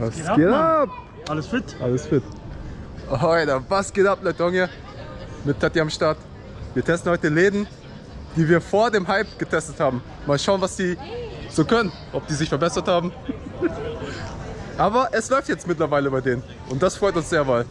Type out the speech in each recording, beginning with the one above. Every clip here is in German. Was geht ab? Alles fit? Alles fit. Alter, was geht ab, Leute? Mit Tati am Start. Wir testen heute Läden, die wir vor dem Hype getestet haben. Mal schauen, was die so können, ob die sich verbessert haben. Aber es läuft jetzt mittlerweile bei denen und das freut uns sehr, weil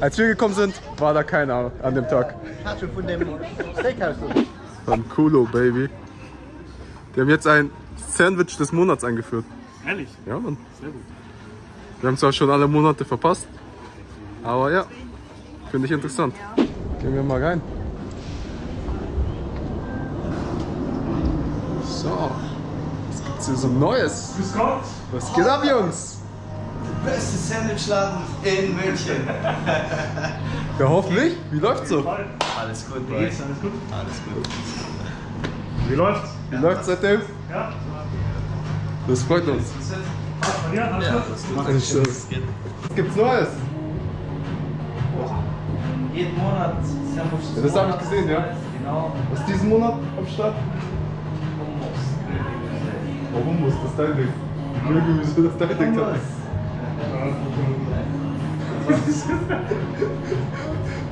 als wir gekommen sind, war da keiner an dem Tag. Hat schon von dem Steakhouse. Von Culo, Baby. Die haben jetzt ein Sandwich des Monats eingeführt. Ehrlich? Ja, Mann. Sehr gut. Wir haben zwar schon alle Monate verpasst, aber ja, finde ich interessant. Gehen wir mal rein. So, was gibt's hier so Neues? Grüß Gott! Was geht ab, Jungs? Der beste Sandwichladen in München. Ja, hoffentlich. Wie läuft's so? Alles gut, Bro. Alles gut? Alles gut. Wie läuft's? Wie läuft's seitdem? Ja. Das freut uns. Ja, alles gut. Was gibt's Neues? Jeden Monat Sandwich. Ja, das habe ich gesehen, ja? Genau. Was ist diesen Monat am Start? Hummus. Hummus, das ist dein Ding. Grillgemüse, das ist dein Ding.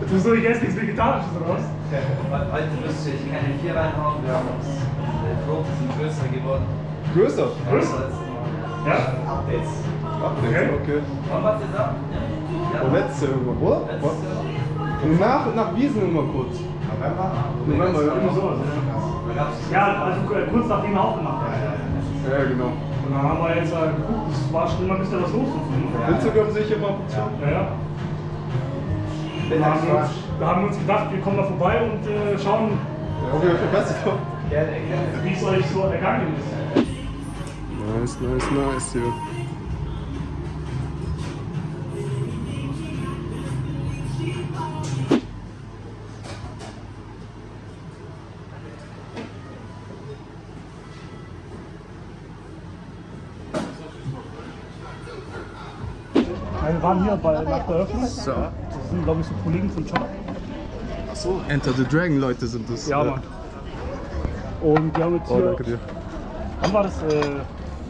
Du sollst jetzt nichts Vegetarisches raus? Heute müsste ich keine Vier reinhauen, wir haben uns. Die Brote sind größer geworden. Größer? Größer? Ja. Updates. Updates, okay. Wann war das ab? Letzte irgendwann, oder? Und nach Wiesn immer kurz. November? November, immer sowas. Ja, also kurz nachdem wir aufgemacht haben. Ja, genau. Und dann haben wir jetzt geguckt, es war schon immer ein bisschen was los. Instagram sehe ich immer. Ja, ja. Da haben wir uns gedacht, wir kommen da vorbei und schauen, ob ihr euch verbessert habt. Wie es euch so ergangen ist. Nice, nice, nice hier. Wir waren hier nach der Öffnung. So. Das sind, glaube ich, so Kollegen von Shop. Achso, Enter the Dragon Leute sind das. Ja, Mann. Und wir haben jetzt hier... danke dir. Wann war das?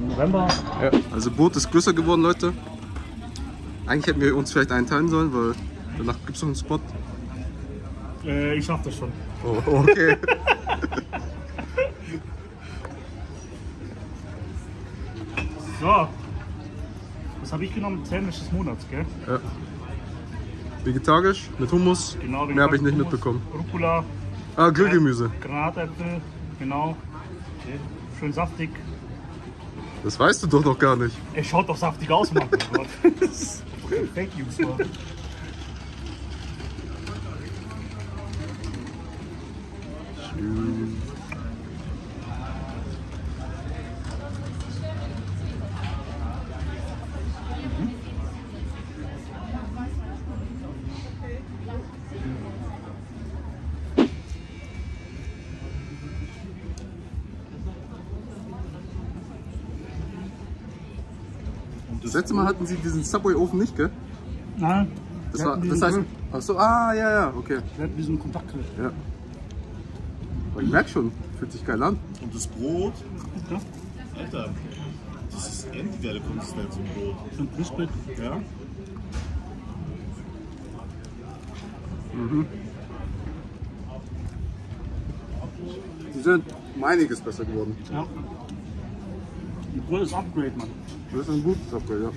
November? Ja. Also Boot ist größer geworden, Leute. Eigentlich hätten wir uns vielleicht einen teilen sollen, weil danach gibt es noch einen Spot. Ich schaff das schon. Oh, okay. So. Das habe ich genommen, Sandwich des Monats, gell? Ja. Vegetarisch, mit Hummus, genau, mehr habe ich nicht Hummus, mitbekommen. Rucola. Ah, Grillgemüse. Granatäpfel, genau. Okay. Schön saftig. Das weißt du doch noch gar nicht. Er schaut doch saftig aus, Mann. Thank you, Sir. Schön. Das letzte Mal hatten sie diesen Subway-Ofen nicht, gell? Nein. Das, das heißt. Achso, ah, ja, ja, okay. Wir hatten diesen Kontaktgrill. Ja. Aber ich merke schon, fühlt sich geil an. Und das Brot? Ja. Alter, das ist endlich geile Konsistenz im Brot. Schön knusprig. Ja. Mhm. Die sind um einiges besser geworden. Ja. Ein gutes Upgrade, Mann. Das ist ein gutes Upgrade, ja.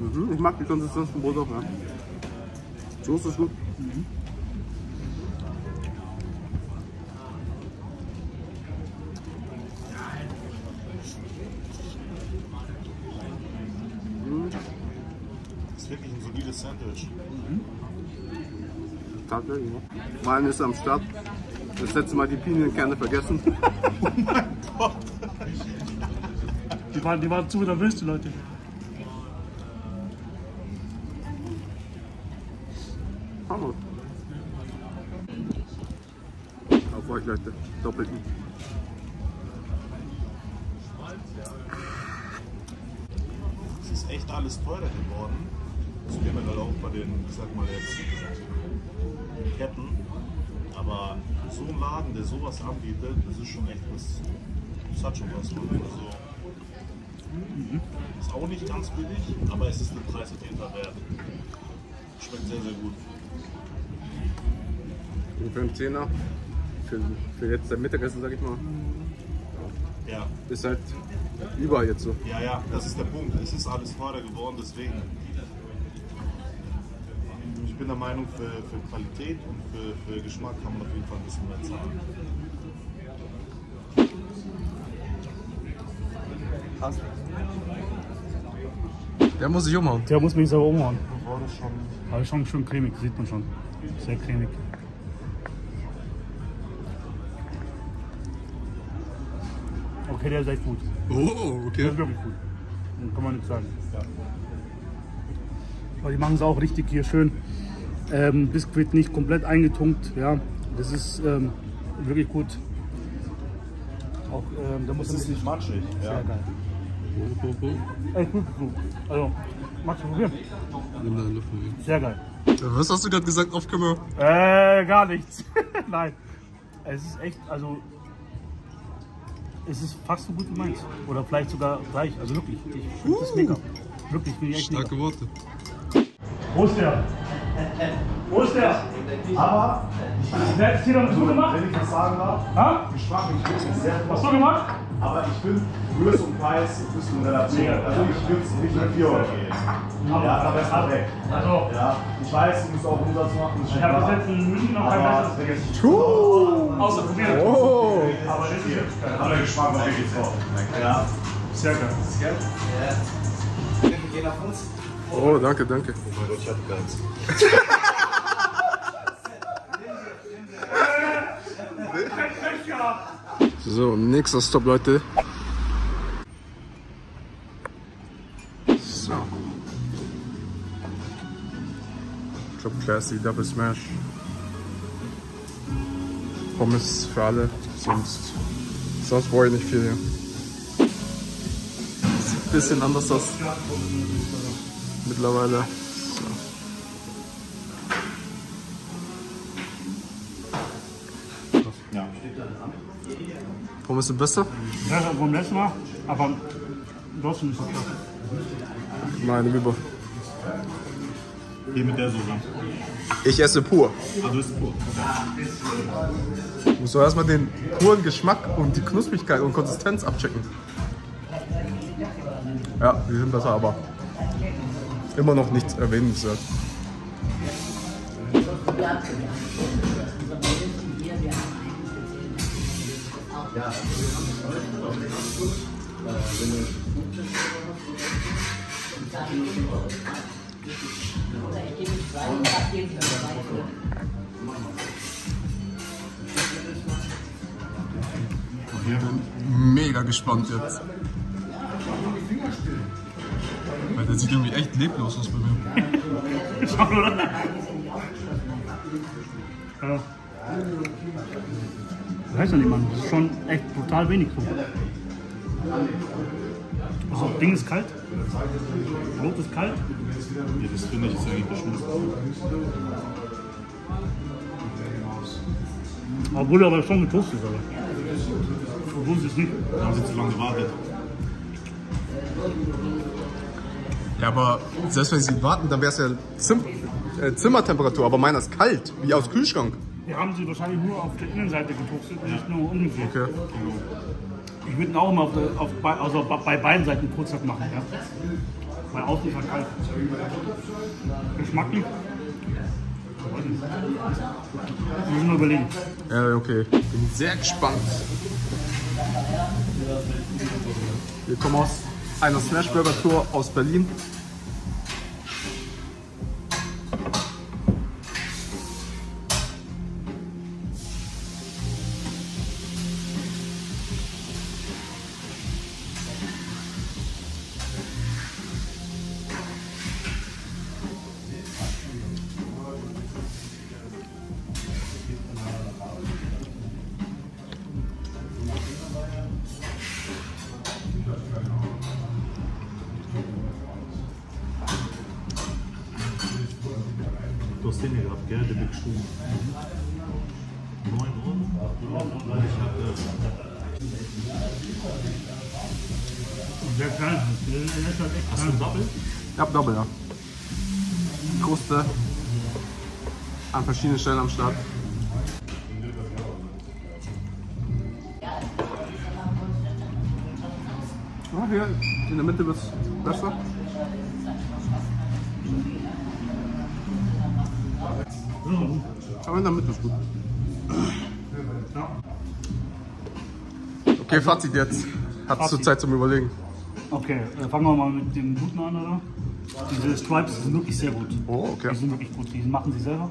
Mhm, ich mag die Konsistenz vom Brot auch, ja. So ist es gut. Mhm. Das ist wirklich ein solides Sandwich. Mhm. Tatsächlich, ja. Wein ist am Start. Das letzte Mal die Pinienkerne vergessen. Oh mein Gott! Die waren zu nervös, die Leute. Hammer! Auf euch, Leute. Doppelten. Es ist echt alles teurer geworden. Das ist generell auch bei den, ich sag mal jetzt, Ketten. Aber so ein Laden, der sowas anbietet, das ist schon echt was. Das hat schon was. Also Ist auch nicht ganz billig, aber es ist den Preis auf jeden Fall wert. Schmeckt sehr, sehr gut. Und für einen Zehner, für jetzt dein Mittagessen, sag ich mal. Ja. Ist halt überall jetzt so. Ja, ja, das ist der Punkt. Es ist alles teurer geworden, deswegen. Ich bin der Meinung, für Qualität und für Geschmack kann man auf jeden Fall ein bisschen mehr zahlen. Passt. Der muss sich umhauen. Der muss mich selber umhauen. Aber schon schön cremig, sieht man schon. Sehr cremig. Okay, der ist echt gut. Oh, okay. Der ist wirklich gut. Kann man nicht sagen. Ja. Aber die machen es auch richtig hier schön. Biskuit nicht komplett eingetunkt. Ja, das ist wirklich gut. Auch, da muss es nicht matschig. Sehr ja. Geil. Echt gut. Also, magst du probieren? Sehr geil. Was hast du gerade gesagt auf Kamera? Gar nichts. Nein. Es ist echt, also. Es ist fast so gut wie meins. Oder vielleicht sogar gleich. Also wirklich. Ich finde das mega. Wirklich, finde ich echt starke mega. Worte. Wo ist der? Wo ist der? Aber wer hat hier noch dazu gemacht? Wenn ich das sagen darf, ha? Die Sprache, ich finde es sehr gut. Hast du gemacht? Aber ich finde, Größe und Preis müssen relativ. Also ich finde es nicht mit 4 Euro. Ja, da besser weg. Also. Ja, ich weiß, du musst auch Umsatz machen. Ich habe bis jetzt in München noch kein besseres. Außer probiert. Oh. Aber das hier. Aber der Geschmack war wirklich drauf. Ja. Sehr geil. Sehr geil. Wir gehen nach uns. Oh, danke, danke. Oh mein Gott, ich hatte keins. So, nächster Stopp, Leute. So. Club Classy, Double Smash. Pommes für alle, sonst brauche ich nicht viel hier. Sieht ein bisschen anders aus. Mittlerweile. So. Ja. Warum ist es besser? Ja, vom letzten Mal, aber trotzdem ist es besser. Nein, lieber. Hier mit der Soße. Ich esse pur. Ah, du isst pur. Okay. Du musst doch erstmal den puren Geschmack und die Knusprigkeit und Konsistenz abchecken. Ja, die sind besser, aber immer noch nichts erwähnenswert. Ich bin mega gespannt jetzt. Weil der sieht irgendwie echt leblos aus bei mir. Schau, oder? Ja. Ich weiß ja nicht, Mann. Das ist schon echt brutal wenig so. Also, das Ding ist kalt. Brot ist kalt. Ja, das finde ich ist eigentlich bestimmt. Obwohl er aber schon getoastet ist, aber. Obwohl es ist nicht. Da haben sie zu lange gewartet. Ja, aber selbst wenn sie warten, dann wäre es ja Zimmertemperatur, aber meiner ist kalt, wie aus Kühlschrank. Wir haben sie wahrscheinlich nur auf der Innenseite getuchtet, nicht nur umgekehrt. Okay. Ich würde ihn auch immer also bei beiden Seiten kurz machen, ja? Weil außen ist halt kalt. Geschmacklich? Ich weiß nicht. Wir müssen mal überlegen. Ja, okay. Bin sehr gespannt. Wir kommen aus einer Smashburger-Tour aus Berlin. Den hier gehabt, gell? Der Burgerstuben. 9 Euro? Ich hatte. Und Der ist krank. Der ist echt krank. Hast du Doppel? Ich hab Doppel, ja. Kruste an verschiedenen Stellen am Start. Ja, hier in der Mitte wird es besser. Aber in der Mitte ist gut. Okay, Fazit jetzt. Hat es zur Zeit zum Überlegen. Okay, fangen wir mal mit dem Guten an, oder? Diese Stripes sind wirklich sehr gut. Oh, okay. Die sind wirklich gut, die machen sie selber.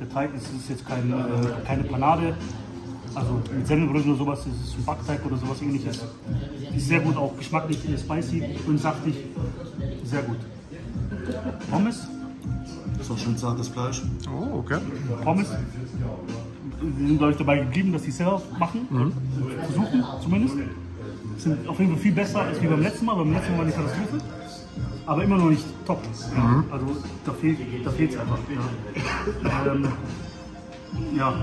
Der Teig ist jetzt keine Panade. Also mit Semmelbrösel oder sowas, das ist ein Backteig oder sowas Ähnliches. Ist sehr gut, auch geschmacklich, spicy und saftig. Sehr gut. Pommes. Das ist auch schön zartes Fleisch. Oh, okay. Pommes. Wir sind, glaube ich, dabei geblieben, dass die es selber machen. Mhm. Versuchen, zumindest. Sind auf jeden Fall viel besser als wie beim letzten Mal. Beim letzten Mal war die Katastrophe. Aber immer noch nicht top. Mhm. Also da fehlt es einfach. Ja. Ja,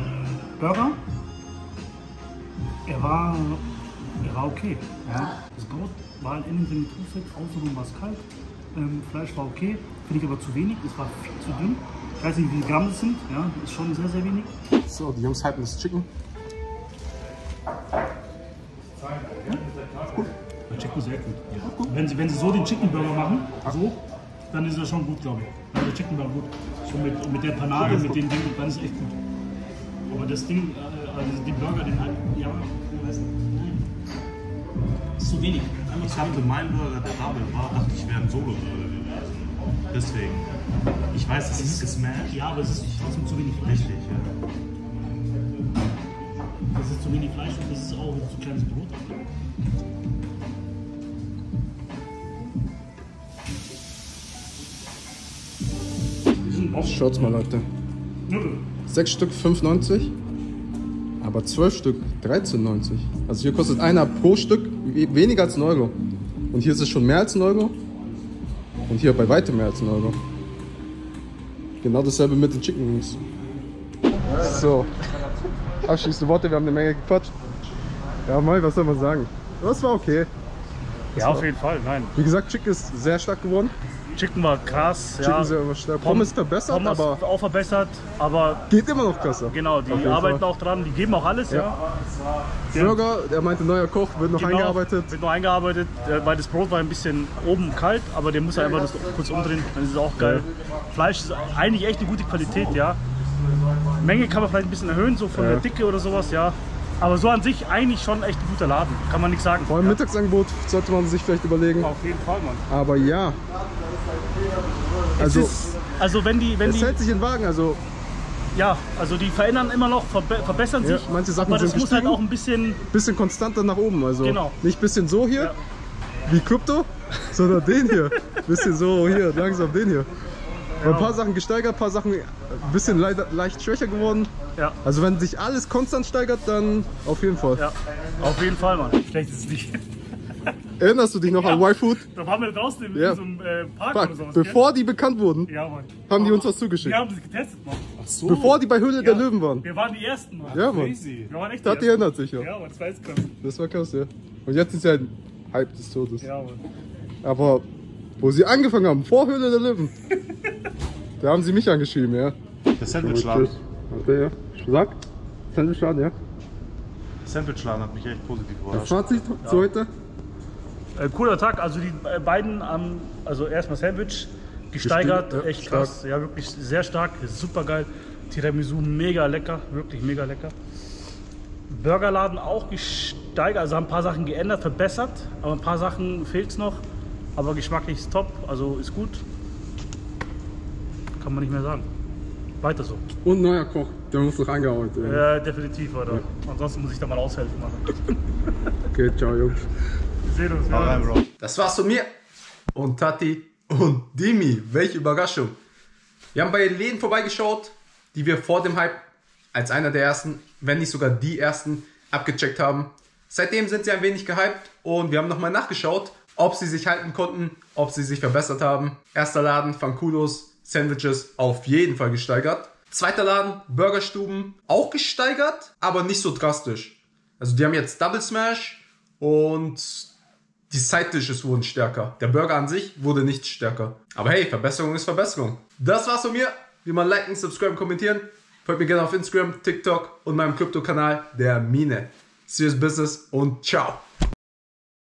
Burger. Er war okay. Ja. Das Brot war in dem Sinne trufig, außerdem war es kalt. Fleisch war okay, finde ich aber zu wenig. Es war viel zu dünn. Ich weiß nicht, wie die Gramm das sind. Ja, das ist schon sehr, sehr wenig. So, die Jungs halten das Chicken. Ja? Gut. Der Chicken sehr gut. Ja. Gut. Wenn sie so den Chicken Burger machen, so, dann ist er schon gut, glaube ich. Dann ist der Chicken Burger gut. So mit der Panade, mit den Dingen, dann ist es echt gut. Aber das Ding, also den Burger, den halt, ja, ich weiß nicht. Ist zu wenig. Ich dachte, mein Burger, der Double war, dachte ich, wäre ein Solo-Burger gewesen. Deswegen. Ich weiß, es ist gesmashed. Ja, aber es ist trotzdem zu wenig Fleisch. Richtig, ja. Das ist zu wenig Fleisch und das ist auch zu kleines Brot. Schaut's mal, Leute. 6 Stück 5,90, aber 12 Stück 13,90. Also hier kostet einer pro Stück weniger als 1 Euro. Und hier ist es schon mehr als 1 Euro. Und hier bei weitem mehr als 1 Euro. Genau dasselbe mit den Chicken Wings. So, abschließende Worte, wir haben eine Menge gequatscht. Ja, Mai, was soll man sagen? Das war okay. Das ja, war auf jeden Fall, nein. Wie gesagt, Chicken ist sehr stark geworden. Chicken war krass, Chicken ja. Sehr Pommes verbessert, Pommes aber auch verbessert, aber geht immer noch besser. Genau, die arbeiten Fall auch dran, die geben auch alles, ja. Ja. Burger, der meinte, neuer Koch, wird noch eingearbeitet. Wird noch eingearbeitet, weil das Brot war ein bisschen oben kalt, aber der muss einfach das kurz umdrehen, dann ist es auch geil. Ja. Fleisch ist eigentlich echt eine gute Qualität, ja. Menge kann man vielleicht ein bisschen erhöhen, so von der Dicke oder sowas, ja. Aber so an sich eigentlich schon echt ein guter Laden, kann man nichts sagen. Vor allem Mittagsangebot sollte man sich vielleicht überlegen. Auf jeden Fall, Mann. Aber ja. Also wenn die hält sich in Wagen, also. Ja, also die verändern immer noch, verbessern sich. Ja, manche Sachen aber das sind muss gestiegen, halt auch ein bisschen konstanter nach oben, also. Genau. Nicht ein bisschen so hier, wie Krypto, sondern den hier. Ein bisschen so hier, langsam den hier. Ja. Ein paar Sachen gesteigert, ein paar Sachen ein bisschen leicht schwächer geworden. Ja. Also wenn sich alles konstant steigert, dann auf jeden Fall. Ja, auf jeden Fall, Mann. Schlecht ist es nicht. Erinnerst du dich noch an Y-Food? Da waren wir draußen in so einem Park oder sowas. Bevor die bekannt wurden, haben die uns was zugeschickt. Wir haben das getestet, Mann. Ach so. Bevor die bei Höhle der Löwen waren. Wir waren die Ersten, Mann. Ja, Mann. Crazy. Wir waren echt die Ersten. Tati erinnert sich, ja. Ja, Mann, das war jetzt krass. Das war krass, ja. Und jetzt ist ja ein Hype des Todes. Ja, Mann. Aber wo sie angefangen haben, vor Höhle der Löwen. Da haben sie mich angeschrieben, ja. Der Sandwichladen. Okay, ja. Sag, Sandwichladen, ja. Der Sandwichladen hat mich echt positiv überrascht. Das Fazit zu heute? Cooler Tag, also die beiden haben, also erstmal Sandwich, gesteigert, ja, echt stark. Krass. Ja, wirklich sehr stark, super geil. Tiramisu, mega lecker, wirklich mega lecker. Burgerladen auch gesteigert, also haben ein paar Sachen geändert, verbessert, aber ein paar Sachen fehlt es noch. Aber geschmacklich ist top, also ist gut. Kann man nicht mehr sagen. Weiter so. Und neuer Koch, der muss noch eingeholt werden. Ja, definitiv, Alter. Ja. Ansonsten muss ich da mal aushelfen, Mann. Okay, ciao, Jungs. Wir sehen uns. Rein, Bro. Das war's von mir und Tati und Dimi. Welche Überraschung. Wir haben bei den Läden vorbeigeschaut, die wir vor dem Hype als einer der ersten, wenn nicht sogar die ersten, abgecheckt haben. Seitdem sind sie ein wenig gehypt und wir haben nochmal nachgeschaut, ob sie sich halten konnten, ob sie sich verbessert haben. Erster Laden, Fun Kudos. Sandwiches auf jeden Fall gesteigert. Zweiter Laden, Burgerstuben, auch gesteigert, aber nicht so drastisch. Also die haben jetzt Double Smash und Die Side-Dishes wurden stärker. Der Burger an sich wurde nicht stärker. Aber hey, Verbesserung ist Verbesserung. Das war's von mir. Wie immer liken, subscriben, kommentieren. Folgt mir gerne auf Instagram, TikTok und meinem Krypto-Kanal der Mine. Serious Business und ciao.